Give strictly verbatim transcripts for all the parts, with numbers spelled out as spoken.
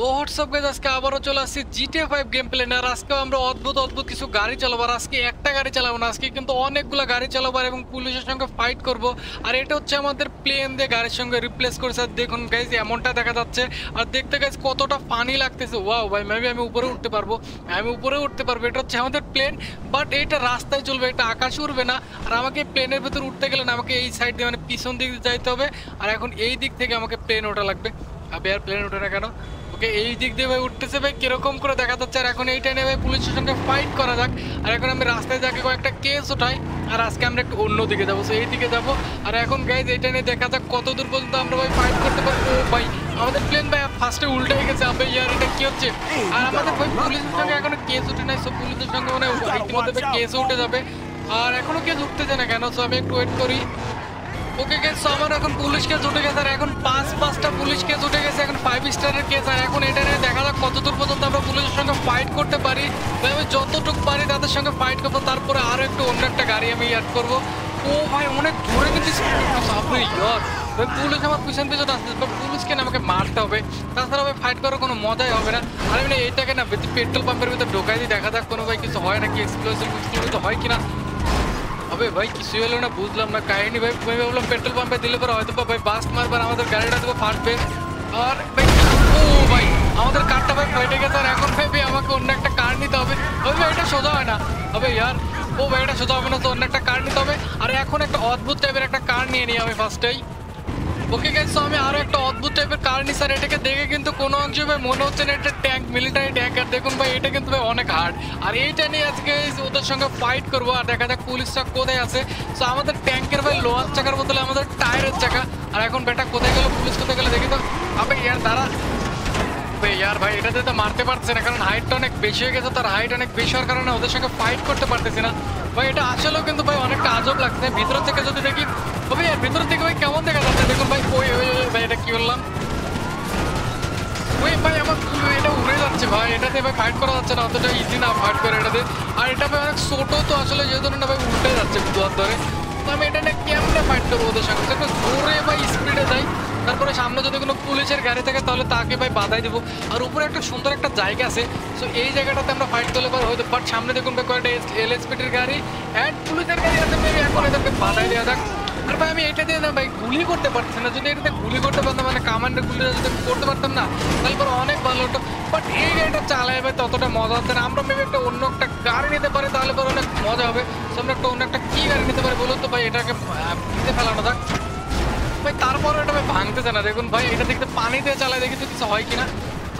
Hello WhatsApp guys আজকে আবারো চলে আসছি জিটিএ फाइव গেম প্লে নিয়ে। আজকে আমরা অদ্ভুত অদ্ভুত কিছু গাড়ি চালাবো। আজকে একটা গাড়ি চালাবো না, আজকে কিন্তু অনেকগুলো গাড়ি চালাবো এবং পুলিশের সঙ্গে ফাইট করব। আর এটা হচ্ছে আমাদের প্লেন দিয়ে গাড়ির সঙ্গে রিপ্লেস করেছে। আর দেখুন গাইস এমনটা দেখা যাচ্ছে আর দেখতে গাইস কতটা ফানি লাগতেছে। ওয়াও ভাই মেবি আমি উপরে উঠতে পারবো, আমি উপরে উঠতে পারবো। এটা হচ্ছে আমাদের প্লেন, বাট এটা রাস্তায় চলবে, এটা আকাশ উড়বে না। আর আমাকে প্লেনের ভেতর উঠতে গেলে না আমাকে এই সাইড দিয়ে মানে পিছন দিক দিয়ে যাইতে হবে। আর এখন এই দিক থেকে আমাকে প্লেন ওঠা লাগবে। अब यार प्लेन उठे ना क्या এই দিক দিয়ে ভাই উঠতেছে ভাই কিরকম করে দেখা যাচ্ছে। আর এখন এইটা নিয়ে ভাই পুলিশ স্টেশনকে ফাইট করা যাক। আর এখন আমি রাস্তায় যাকে কয়েকটা কেস উঠাই। আর আজকে আমরা একটু অন্য দিকে যাবো, সো এই দিকে যাবো। আর এখন গাইজ এইটা নিয়ে দেখা যাক কত দূর পর্যন্ত আমরা ভাই ফাইট করতে পারবো। ও ভাই আমাদের প্লেন ভাই ফার্স্টে উল্টে গেছে। আবে ইয়ার এটা কি হচ্ছে। আর আমাদের ভাই পুলিশের সঙ্গে এখনো কেস উঠে নাই, সো পুলিশের সঙ্গে মানে ইতিমধ্যে কেসও উঠে যাবে। আর এখনো কেস উঠতেছে না কেন, সো আমি একটু ওয়েট করি। ওকে গেস সো আমার এখন পুলিশ কেস উঠে গেছে। আর এখন পাঁচ পাঁচটা পুলিশ কেস উঠে গেছে, এখন ফাইভ স্টারের কেস। আর এখন এটা নিয়ে দেখা যাক কতদূর পর্যন্ত আমরা পুলিশের সঙ্গে ফাইট করতে পারি। আমি যতটুকু পারি তাদের সঙ্গে ফাইট করবো, তারপরে আরও একটু অন্য একটা গাড়ি আমি অ্যাড করবো। ও ভাই অনেক ধরে কিন্তু সামনে ইয়ার ভাই পুলিশ আমার পিছন পিছন আসছে। বাট পুলিশকে না আমাকে মারতে হবে, তাছাড়া ভাই ফাইট করার কোনো মজাই হবে না। আর আমি না এইটাকে না পেট্রোল পাম্পের ভিতরে ঢোকাই দিয়ে দেখা যাক কোনো ভাই কিছু হয় নাকি, এক্সপ্লোসিভ কিছু হয় কিনা। अबे भाई किसी वाले ना बुझ लम ना कहीं नहीं भाई मैं बोला पेट्रोल पंप पे दिले पर आए तो भाई बास मार पर हमारे गाड़ी डाल तो फाट पे और भाई ओ भाई हमारे काटता भाई बैठेगा तो रैकोन पे भी हमारे उन्नत एक कार नहीं था। अबे अबे भाई इटा सोचा है ना, अबे यार वो भाई इटा सोचा है ना तो उन्नत एक कार नहीं था। अबे अरे रैकोन एक अद्भुत टाइप एक कार नहीं है नहीं हमें फर्स्ट टाइम। ওকে গাইস আমি আরো একটা অদ্ভুত টাইপের কার নিছি। আর এটাকে দেখে কিন্তু কোনো অংশে ভাই মনে হচ্ছে না এটা ট্যাঙ্ক, মিলিটারি ট্যাঙ্ক। আর দেখুন ভাই এটা কিন্তু ভাই অনেক হার্ড। আর এইটা নিয়ে আজকে ওদের সঙ্গে ফাইট করবো। আর দেখা যাক পুলিশটা কোথায় আছে। সো আমাদের ট্যাঙ্কের ভাই লোহার চাকার বদলে আমাদের টায়ারের চাকা। আর এখন বেটা কোথায় গেল, পুলিশ কোথায় গেলে দেখি তো। আবে ইয়ার দাঁড়া ভাই ইয়ার ভাই এটাতে তো মারতে পারছে না, কারণ হাইটটা অনেক বেশি হয়ে গেছে। তার হাইট অনেক বেশি হওয়ার কারণে ওদের সঙ্গে ফাইট করতে পারতেছি না ভাই। এটা আসলেও কিন্তু ভাই অনেকটা আজব লাগছে ভিতর থেকে যদি দেখি। তবে ইয়ার ভিতর থেকে ভাই কেমন দেখা যাচ্ছে দেখুন ভাই। ওই ওই ওই ভাই এটা কি বললাম, ওই ভাই আমার এটা উড়ে যাচ্ছে ভাই। এটাতে ভাই ফাইট করা যাচ্ছে না, অতটা ইজি না ফাইট করে এটাতে। আর এটা ভাই অনেক ছোটো তো আসলে যে ধরনের ভাই উল্টে যাচ্ছে দুয়ার ধরে। তো আমি এটা নিয়ে কেমনে ফাইট করবো ওদের সঙ্গে। দেখো ঘুরে ভাই স্পিডে যাই, তারপরে সামনে যদি কোনো পুলিশের গাড়ি থাকে তাহলে তাকে ভাই বাধাই দেবো। আর উপরে একটা সুন্দর একটা জায়গা আছে, সো এই জায়গাটাতে আমরা ফাইট করলে পারে হয়তো। বাট সামনে দেখুন ভাই কয়েকটা এল এস পিটির গাড়ি অ্যান্ড পুলিশের গাড়ি আছে, মেবি এখন এদেরকে বাধাই দেওয়া যাক। আর ভাই আমি এটা দিয়ে না ভাই গুলি করতে পারছি না, যদি এটাতে গুলি করতে পারতাম মানে কামান্ডের গুলি যদি করতে পারতাম না তারপর অনেক ভালো হতো। বাট এই গাড়িটা চালায় ভাই ততটা মজা হচ্ছে না। আমরা মেবি একটা অন্য একটা গাড়ি নিতে পারি, তাহলে পরে অনেক মজা হবে। সো আমরা একটা অন্য একটা কী গাড়ি নিতে পারি বলুন তো ভাই। এটাকে নিতে ফেলানো যাক ভাই, তারপরে এটা ভাই ভাঙতেছে না। দেখুন ভাই এটা দেখতে পানিতে চালায় দেখি তো কিছু হয় কিনা।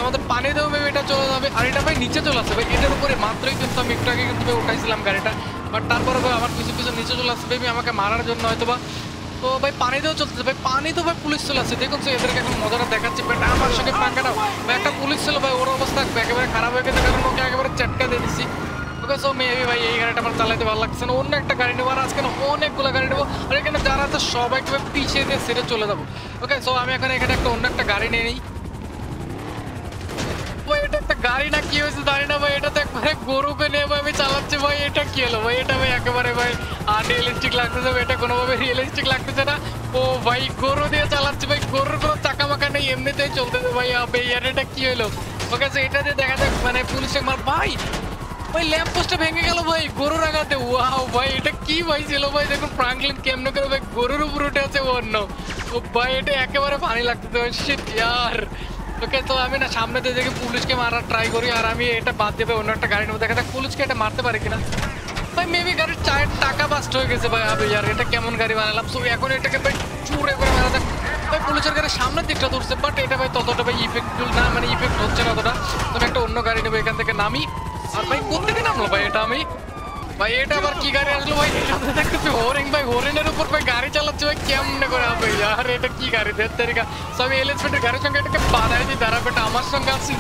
আমাদের পানিতেও মেবি এটা চলে যাবে। আর এটা ভাই নিচে চলে আসছে ভাই, এটার উপরে মাত্রই কিন্তু আমি একটু আগে কিন্তু ভাই উঠাইছিলাম গাড়িটা। বাট তারপরে ভাই আমার কিছু কিছু নিচে চলে আসছে মেবি আমাকে মারার জন্য হয়তো বা। তো ভাই পানিতেও চলতেছে ভাই, পানিতেও ভাই পুলিশ চলে আসছে। দেখুন সে এদেরকে এখন মজাটা দেখাচ্ছে। বাট আমার সঙ্গে ফাঁকাটাও ভাই একটা পুলিশ ছিল ভাই, ওর অবস্থা একেবারে খারাপ হয়ে গেছে, কারণ ওকে একেবারে চ্যাটকা দিয়ে দিচ্ছি। ওকে সো মেবি ভাই এই গাড়িটা আমার চালাইতে ভালো লাগছে না, অন্য একটা গাড়ি নেবো। আর আজকে অনেকগুলো গাড়ি নেবো, আর এখানে যারা আছে সবাইকে পিছিয়ে দিয়ে সেরে চলে যাবো। ওকে সো আমি এখন এখানে একটা অন্য একটা গাড়ি নিয়ে নিই। এটা একটা গাড়ি না কি হয়েছে জানি না ভাই, এটা তো একবারে গরুকে নিয়ে ভাই আমি চালাচ্ছি ভাই। এটা কি হলো ভাই, এটা ভাই একেবারে ভাই আনরিয়েলিস্টিক লাগতেছে, এটা কোনোভাবে রিয়েলিস্টিক লাগতেছে না। ও ভাই গরু দিয়ে চালাচ্ছি ভাই, গরুর কোনো চাকা মাকা নেই, এমনিতেই চলতেছে ভাই। আবে ইয়ার এটা কি হলো। ওকে সো এটা দিয়ে দেখা যাক মানে পুলিশে মার ভাই ভাই ল্যাম্প পোস্টটা ভেঙে গেল ভাই গরুর আঘাতে। ওয়াও ভাই এটা কি ভাই ছিল ভাই। দেখুন ফ্রাঙ্কলিন কেমনে করে ভাই গরুর উপর উঠে আছে অন্য। ও ভাই এটা একেবারে ফানি লাগতেছে ভাই, শিট ইয়ার। ওকে তো আমি না সামনে দিয়ে দেখি পুলিশকে মারার ট্রাই করি। আর আমি এটা বাদ দেবে অন্য একটা গাড়ির মধ্যে দেখা যাক পুলিশকে এটা মারতে পারি কিনা ভাই। মেবি গাড়ির চায়ের টাকা বাস্ট হয়ে গেছে ভাই। আবে ইয়ার এটা কেমন গাড়ি বানালাম। সো এখন এটাকে ভাই চুরে করে মারা যাক ভাই। পুলিশের গাড়ির সামনের দিকটা ধরছে, বাট এটা ভাই ততটা ভাই ইফেক্টফুল না, মানে ইফেক্ট হচ্ছে না অতটা। তবে একটা অন্য গাড়ি নেবো এখান থেকে নামি। আর ভাই কোন থেকে নামলো ভাই এটা আমি ভাই, এটা আবার কি গাড়ি আসলো ভাই। এটা দেখতেছি হরিণ ভাই, হরিণের উপর ভাই গাড়ি চালাচ্ছে ভাই কেমনে করে। হবে আর এটা কি গাড়ি দেড় তারিখা। সো আমি এলিসমেন্টের গাড়ির সঙ্গে এটাকে বাধাই দিই, দাঁড়া বেটা আমার সঙ্গে আসছি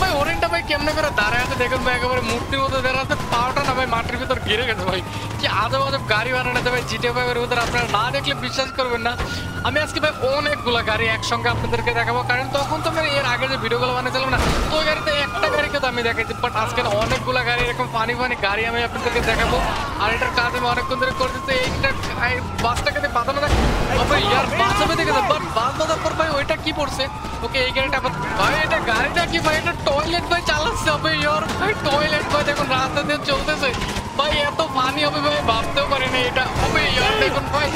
ভাই। হরিণটা ভাই কেমনে করে দাঁড়ায় আছে দেখুন ভাই, একেবারে মূর্তির মতো দাঁড়ায় আছে, পাওয়াটা না ভাই মাটির ভিতর ঘিরে গেছে ভাই। কি আজব আজব গাড়ি বানানোতে ভাই জিটিএ ফাইভের ভিতরে আপনারা না দেখলে বিশ্বাস করবেন না। আমি আজকে ভাই অনেকগুলো গাড়ি একসঙ্গে আপনাদেরকে দেখাবো, কারণ তখন তো আমি এর আগে যে ভিডিওগুলো বানিয়েছিলাম না তো ওই গাড়িতে একটা গাড়িকে তো আমি দেখাচ্ছি। বাট আজকে অনেকগুলো গাড়ি এরকম ফানি ফানি গাড়ি আমি আপনাদেরকে দেখাবো। আর এটার কাজ আমি অনেকক্ষণ ধরে করে দিচ্ছি। এইটা বাসটাকে বাঁধানো যাক ভাই, ইয়ার বাস আমি দেখেছি। বাট বাস বাঁধার পর ভাই ওইটা কি পড়ছে। ওকে এই গাড়িটা ভাই এটা গাড়িটা कि भाई ना टॉयलेट में चला सबे यार भाई टॉयलेट में देखो रात दिन चलते से भाई ये तो पानी अभी भाई भागते करे ना एटा अबे यार देखो भाई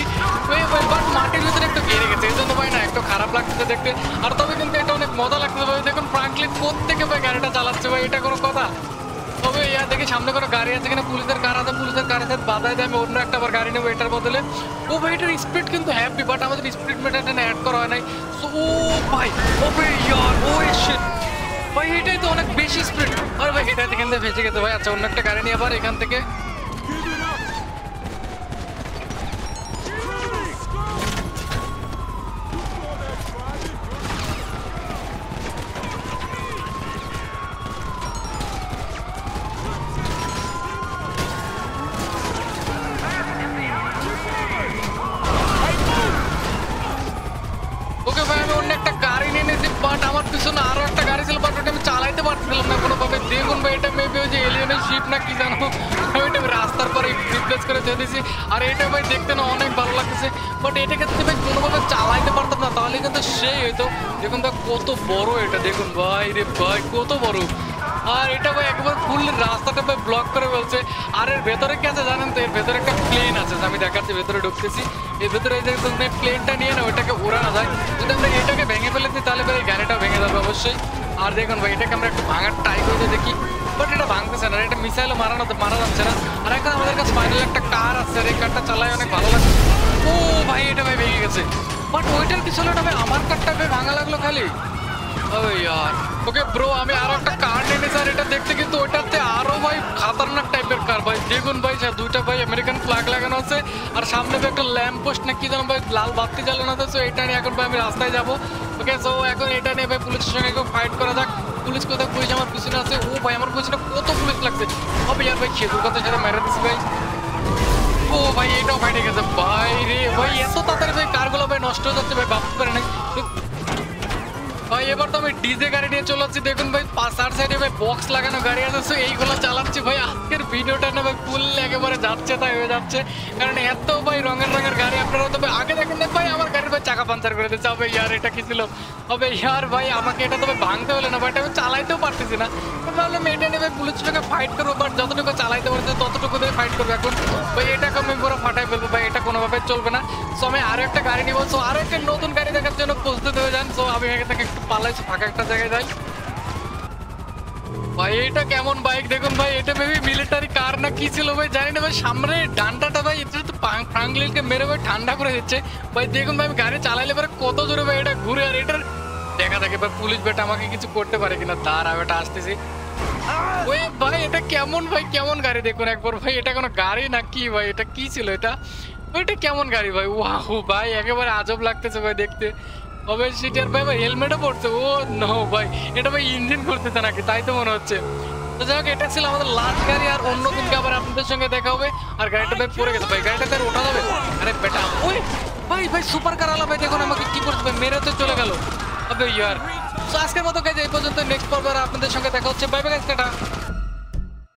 वे बट মাটির ভিতরে একটা গিরে গেছে এজন্য ভাই না একটু খারাপ লাগতেছে দেখতে আর তবে কিন্তু এটা অনেক মজা লাগতেছে ভাই দেখুন ফ্র্যাঙ্কলিন প্রত্যেককে ভাই গাড়িটা চালাচ্ছে ভাই এটা কোনো কথা তবে यार দেখি সামনে কোনো গাড়ি আছে কিনা পুলিশের কার আছে পুলিশের কারের সাথে বাধাই দেয় আমি অন্য একটা বার গাড়ি নেব এটার বদলে ও ভাই এটার স্পিড কিন্তু হ্যাপি বাট আমাদের স্পিড মেটারটা না অ্যাড করা হয় নাই সো ও ভাই ওবে यार ও শিট ভাই এটাই তো অনেক বেশি স্পিড আর ভাই এটা এখান থেকে ফেঁসে গেছে ভাই আচ্ছা অন্য একটা গাড়ি নিয়ে আবার এখান থেকে नेक्स्ट पर्व आपनादेर संगे देखा होच्छे बाय बाय गाइस।